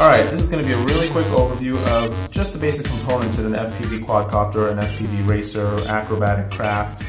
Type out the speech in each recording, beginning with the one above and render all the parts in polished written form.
Alright, this is going to be a really quick overview of just the basic components of an FPV quadcopter, an FPV racer, acrobatic craft,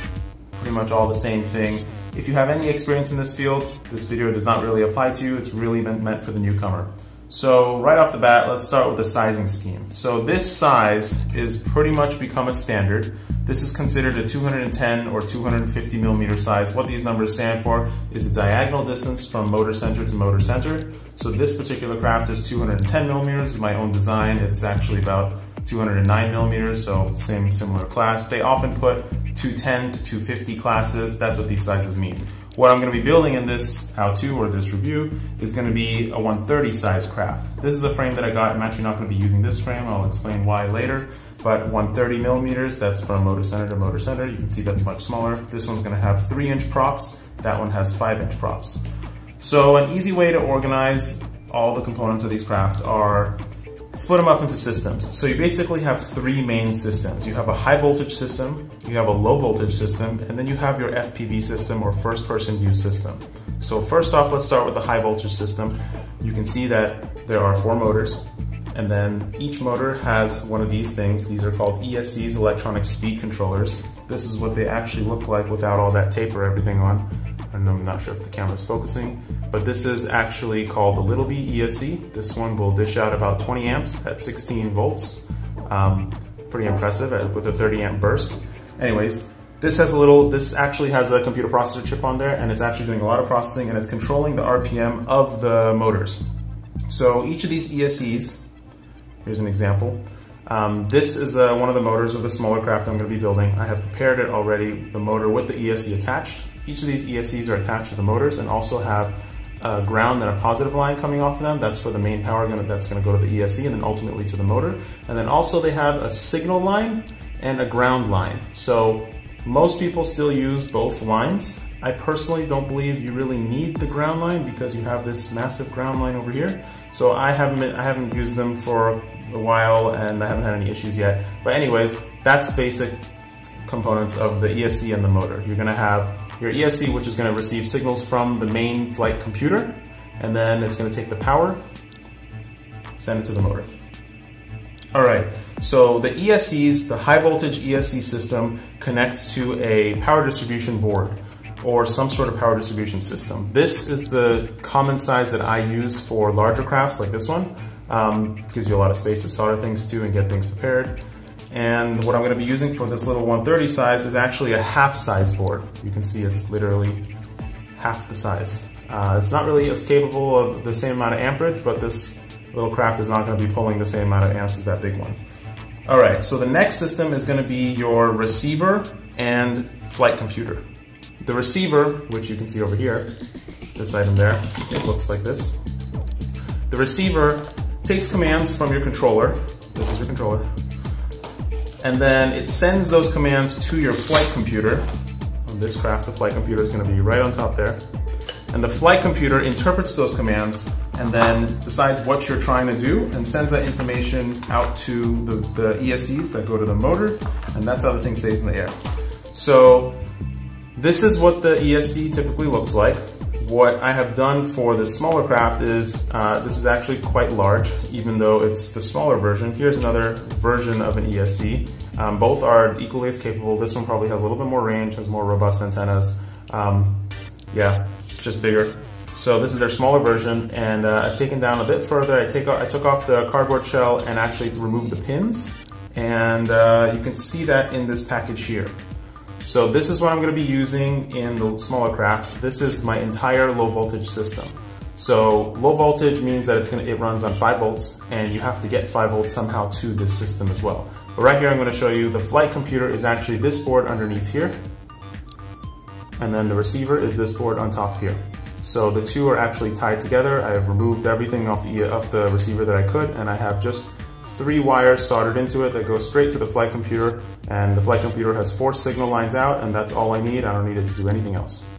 pretty much all the same thing. If you have any experience in this field, this video does not really apply to you. It's really meant for the newcomer. So right off the bat, let's start with the sizing scheme. So this size is pretty much become a standard. This is considered a 210 or 250 millimeter size. What these numbers stand for is the diagonal distance from motor center to motor center. So this particular craft is 210 millimeters. My own design, it's actually about 209 millimeters, so similar class. They often put 210 to 250 classes. That's what these sizes mean. What I'm going to be building in this how-to or this review is going to be a 130 size craft. This is a frame that I got. I'm actually not going to be using this frame. I'll explain why later. But 130 millimeters, that's from motor center to motor center. You can see that's much smaller. This one's going to have 3-inch props. That one has 5-inch props. So an easy way to organize all the components of these craft are split them up into systems. So you basically have three main systems. You have a high voltage system, you have a low voltage system, and then you have your FPV system or first person view system. So first off, let's start with the high voltage system. You can see that there are 4 motors, and then each motor has one of these things. These are called ESCs, electronic speed controllers. This is what they actually look like without all that tape or everything on. And I'm not sure if the camera's focusing, but this is actually called the little B ESC. This one will dish out about 20 amps at 16 volts. Pretty impressive with a 30 amp burst. Anyways, this actually has a computer processor chip on there, and it's actually doing a lot of processing, and it's controlling the RPM of the motors. So each of these ESCs, here's an example. This is one of the motors of the smaller craft I'm going to be building. I have prepared it already, the motor with the ESC attached. Each of these ESCs are attached to the motors and also have a ground and a positive line coming off of them. That's for the main power that's going to go to the ESC and then ultimately to the motor. And then also they have a signal line and a ground line. So most people still use both lines. I personally don't believe you really need the ground line because you have this massive ground line over here. So I haven't used them for a while and I haven't had any issues yet. But anyways, that's basic components of the ESC and the motor. You're going to have your ESC, which is going to receive signals from the main flight computer, and then it's going to take the power, send it to the motor. Alright, so the ESCs, the high voltage ESC system, connect to a power distribution board or some sort of power distribution system. This is the common size that I use for larger crafts like this one. Gives you a lot of space to solder things to and get things prepared. And what I'm going to be using for this little 130 size is actually a half-size board. You can see it's literally half the size. It's not really as capable of the same amount of amperage, but this little craft is not going to be pulling the same amount of amps as that big one. Alright, so the next system is going to be your receiver and flight computer. The receiver, which you can see over here, this item there, it looks like this. The receiver takes commands from your controller. This is your controller. And then it sends those commands to your flight computer. On this craft, the flight computer is going to be right on top there. And the flight computer interprets those commands and then decides what you're trying to do and sends that information out to the ESCs that go to the motor, and that's how the thing stays in the air. So this is what the ESC typically looks like. What I have done for this smaller craft is, this is actually quite large, even though it's the smaller version. Here's another version of an ESC. Both are equally as capable. This one probably has a little bit more range, has more robust antennas. Yeah, it's just bigger. So this is their smaller version, and I've taken down a bit further. I took off the cardboard shell and actually removed the pins, and you can see that in this package here. So this is what I'm going to be using in the smaller craft. This is my entire low voltage system. So low voltage means that it runs on 5 volts, and you have to get 5 volts somehow to this system as well. But right here I'm going to show you the flight computer is actually this board underneath here, and then the receiver is this board on top here. So the two are actually tied together. I have removed everything off the receiver that I could, and I have just 3 wires soldered into it that go straight to the flight computer, and the flight computer has 4 signal lines out, and that's all I need. I don't need it to do anything else.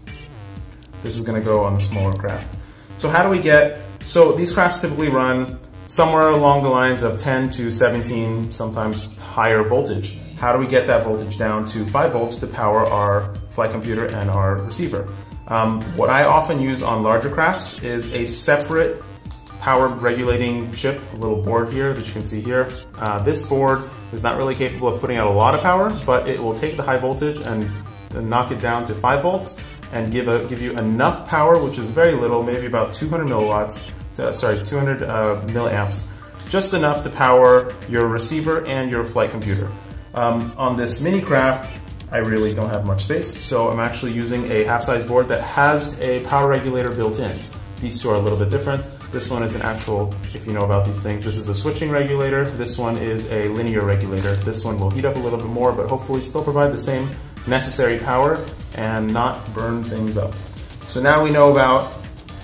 This is going to go on the smaller craft. So how do we get, so these crafts typically run somewhere along the lines of 10 to 17, sometimes higher voltage. How do we get that voltage down to 5 volts to power our flight computer and our receiver? What I often use on larger crafts is a separate power regulating chip, a little board here that you can see here. This board is not really capable of putting out a lot of power, but it will take the high voltage and knock it down to 5 volts and give you enough power, which is very little, maybe about 200 milliamps, just enough to power your receiver and your flight computer. On this mini craft, I really don't have much space, so I'm actually using a half-size board that has a power regulator built in. These two are a little bit different. This one is an actual, if you know about these things, this is a switching regulator. This one is a linear regulator. This one will heat up a little bit more, but hopefully still provide the same necessary power and not burn things up. So now we know about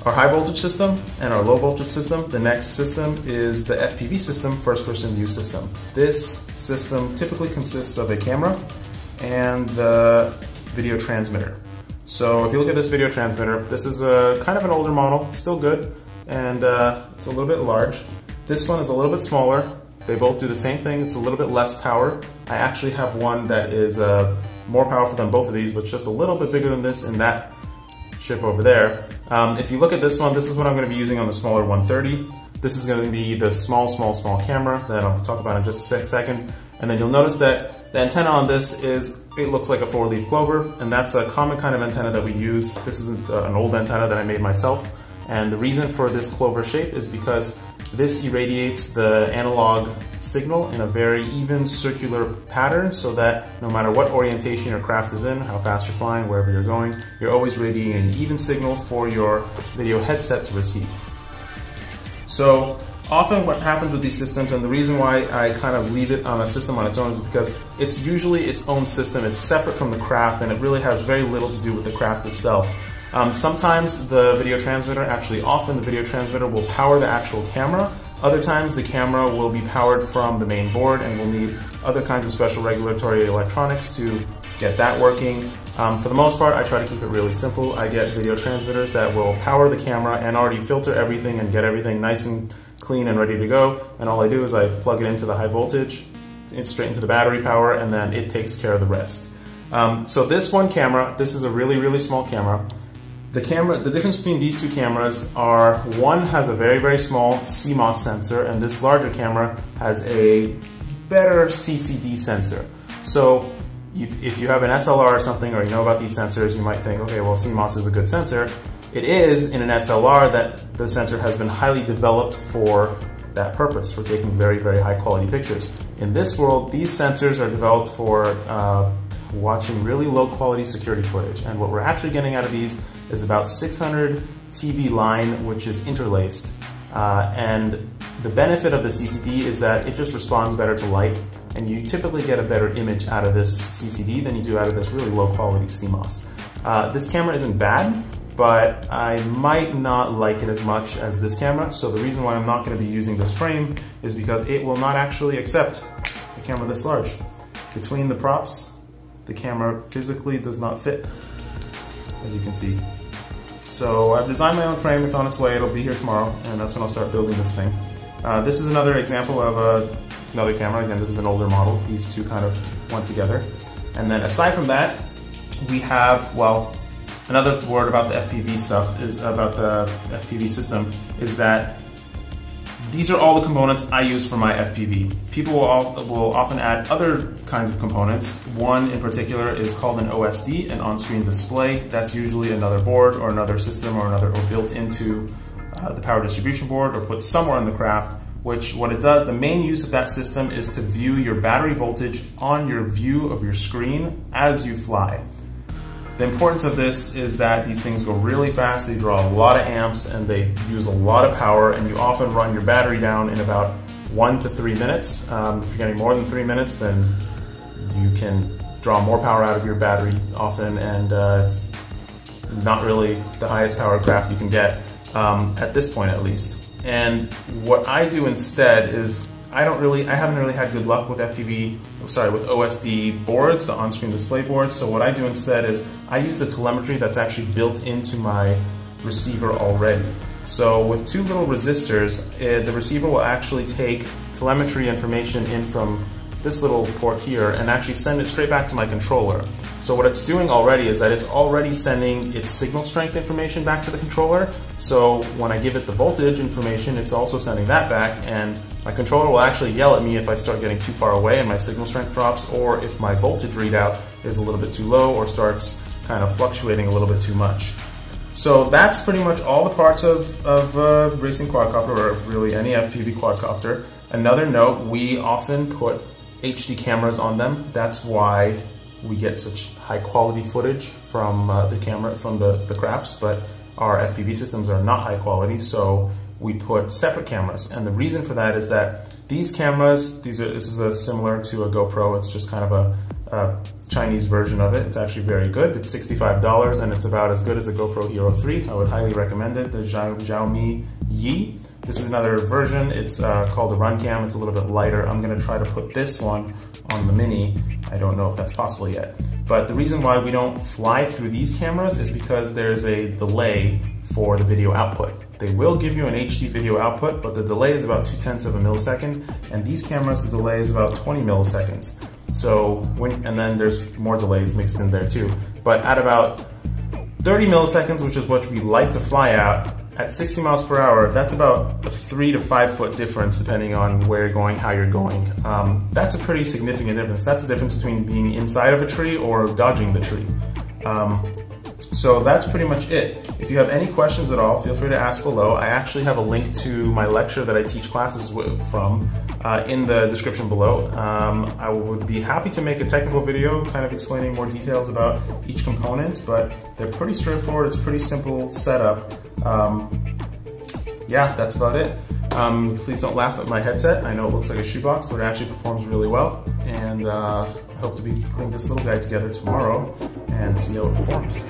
our high voltage system and our low voltage system. The next system is the FPV system, first person view system. This system typically consists of a camera and the video transmitter. So if you look at this video transmitter, this is a kind of an older model, it's still good, and it's a little bit large. This one is a little bit smaller. They both do the same thing, it's a little bit less power. I actually have one that is more powerful than both of these, but just a little bit bigger than this in that chip over there. If you look at this one, this is what I'm going to be using on the smaller 130. This is going to be the small camera that I'll talk about in just a second. And then you'll notice that the antenna on this is, it looks like a four-leaf clover, and that's a common kind of antenna that we use. This is an old antenna that I made myself. And the reason for this clover shape is because this irradiates the analog signal in a very even circular pattern so that no matter what orientation your craft is in, how fast you're flying, wherever you're going, you're always radiating an even signal for your video headset to receive. So often what happens with these systems, and the reason why I kind of leave it on a system on its own, is because it's usually its own system, it's separate from the craft, and it really has very little to do with the craft itself. Sometimes the video transmitter, often the video transmitter will power the actual camera. Other times the camera will be powered from the main board and will need other kinds of special regulatory electronics to get that working. For the most part, I try to keep it really simple. I get video transmitters that will power the camera and already filter everything and get everything nice and clean and ready to go. And all I do is I plug it into the high voltage, straight into the battery power, and then it takes care of the rest. So this one camera, this is a really small camera. The difference between these two cameras are, one has a very small CMOS sensor, and this larger camera has a better CCD sensor. So if you have an SLR or something, or you know about these sensors, you might think, okay, well, CMOS is a good sensor. It is in an SLR that the sensor has been highly developed for that purpose, for taking very high quality pictures. In this world, these sensors are developed for watching really low quality security footage, and what we're actually getting out of these is about 600 TV line, which is interlaced, and the benefit of the CCD is that it just responds better to light, and you typically get a better image out of this CCD than you do out of this really low quality CMOS. This camera isn't bad, but I might not like it as much as this camera, so the reason why I'm not going to be using this frame is because it will not actually accept a camera this large. Between the props, the camera physically does not fit, as you can see. So I've designed my own frame, it's on its way, it'll be here tomorrow, and that's when I'll start building this thing. This is another example of another camera. Again, this is an older model. These two kind of went together. And then aside from that, we have, well, another word about the FPV stuff, is about the FPV system, is that these are all the components I use for my FPV. People will often add other kinds of components. One in particular is called an OSD, an on-screen display. That's usually another board or another system or built into the power distribution board or put somewhere in the craft, which what it does, the main use of that system is to view your battery voltage on your view of your screen as you fly. The importance of this is that these things go really fast, they draw a lot of amps, and they use a lot of power, and you often run your battery down in about 1 to 3 minutes. If you're getting more than 3 minutes, then you can draw more power out of your battery often, and it's not really the highest power craft you can get, at this point at least. And what I do instead is, I haven't really had good luck with with OSD boards, the on-screen display boards. So what I do instead is I use the telemetry that's actually built into my receiver already. So with two little resistors, the receiver will actually take telemetry information in from this little port here and actually send it straight back to my controller. So what it's doing already is that it's already sending its signal strength information back to the controller. So when I give it the voltage information, it's also sending that back, and my controller will actually yell at me if I start getting too far away and my signal strength drops, or if my voltage readout is a little bit too low or starts kind of fluctuating a little bit too much. So that's pretty much all the parts of racing quadcopter, or really any FPV quadcopter. Another note, we often put HD cameras on them. That's why we get such high quality footage from the crafts, but our FPV systems are not high quality, so we put separate cameras. And the reason for that is that these cameras, this is similar to a GoPro, it's just kind of a Chinese version of it. It's actually very good. It's $65 and it's about as good as a GoPro Hero 3. I would highly recommend it, the Xiaomi Yi. This is another version. It's called the Runcam. It's a little bit lighter. I'm gonna try to put this one on the Mini. I don't know if that's possible yet. But the reason why we don't fly through these cameras is because there's a delay for the video output. They will give you an HD video output, but the delay is about 0.2 of a millisecond, and these cameras, the delay is about 20 milliseconds. So, and then there's more delays mixed in there too. But at about 30 milliseconds, which is what we like to fly out, at 60 miles per hour, that's about a 3 to 5 foot difference depending on where you're going, how you're going. That's a pretty significant difference. That's the difference between being inside of a tree or dodging the tree. So that's pretty much it. If you have any questions at all, feel free to ask below. I actually have a link to my lecture that I teach classes from in the description below. I would be happy to make a technical video kind of explaining more details about each component, but they're pretty straightforward. It's a pretty simple setup. Yeah, that's about it. Please don't laugh at my headset. I know it looks like a shoebox, but it actually performs really well. And I hope to be putting this little guy together tomorrow and see how it performs.